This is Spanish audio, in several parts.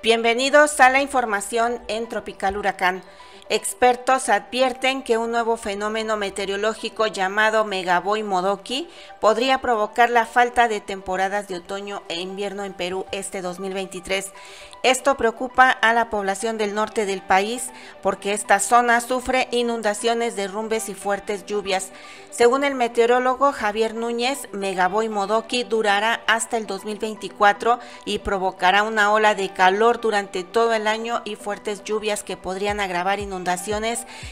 Bienvenidos a la información en Tropical Huracán. Expertos advierten que un nuevo fenómeno meteorológico llamado Megaboy Modoki podría provocar la falta de temporadas de otoño e invierno en Perú este 2023. Esto preocupa a la población del norte del país porque esta zona sufre inundaciones, derrumbes y fuertes lluvias. Según el meteorólogo Javier Núñez, Megaboy Modoki durará hasta el 2024 y provocará una ola de calor durante todo el año y fuertes lluvias que podrían agravar inundaciones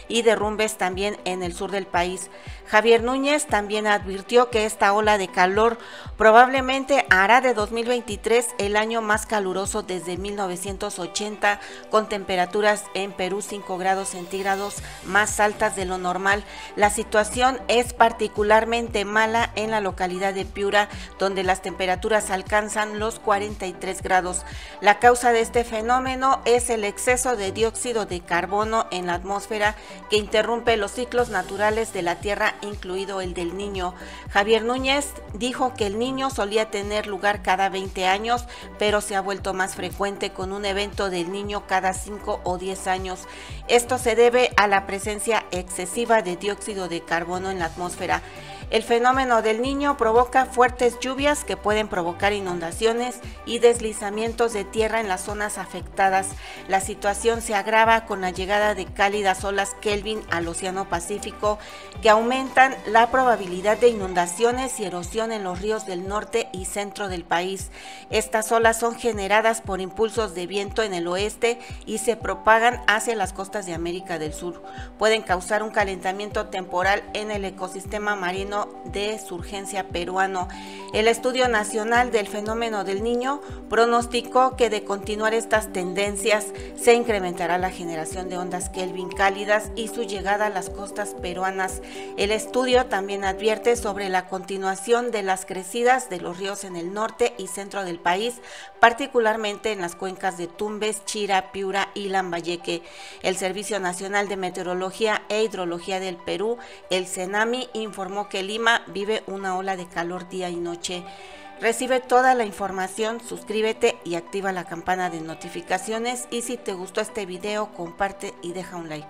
y derrumbes también en el sur del país. Javier Núñez también advirtió que esta ola de calor probablemente hará de 2023 el año más caluroso desde 1980, con temperaturas en Perú 5 grados centígrados más altas de lo normal. La situación es particularmente mala en la localidad de Piura, donde las temperaturas alcanzan los 43 grados. La causa de este fenómeno es el exceso de dióxido de carbono en la atmósfera que interrumpe los ciclos naturales de la Tierra, incluido el del Niño. Javier Núñez dijo que el Niño solía tener lugar cada 20 años, pero se ha vuelto más frecuente con un evento del Niño cada 5 o 10 años. Esto se debe a la presencia excesiva de dióxido de carbono en la atmósfera. El fenómeno del Niño provoca fuertes lluvias que pueden provocar inundaciones y deslizamientos de tierra en las zonas afectadas. La situación se agrava con la llegada de cálidas olas Kelvin al Océano Pacífico, que aumentan la probabilidad de inundaciones y erosión en los ríos del norte y centro del país. Estas olas son generadas por impulsos de viento en el oeste y se propagan hacia las costas de América del Sur. Pueden causar un calentamiento temporal en el ecosistema marino de surgencia peruano. El Estudio Nacional del Fenómeno del Niño pronosticó que de continuar estas tendencias se incrementará la generación de ondas Kelvin cálidas y su llegada a las costas peruanas. El estudio también advierte sobre la continuación de las crecidas de los ríos en el norte y centro del país, particularmente en las cuencas de Tumbes, Chira, Piura y Lambayeque. El Servicio Nacional de Meteorología e Hidrología del Perú, el CENAMI, informó que Lima vive una ola de calor día y noche. Recibe toda la información, suscríbete y activa la campana de notificaciones, y si te gustó este video, comparte y deja un like.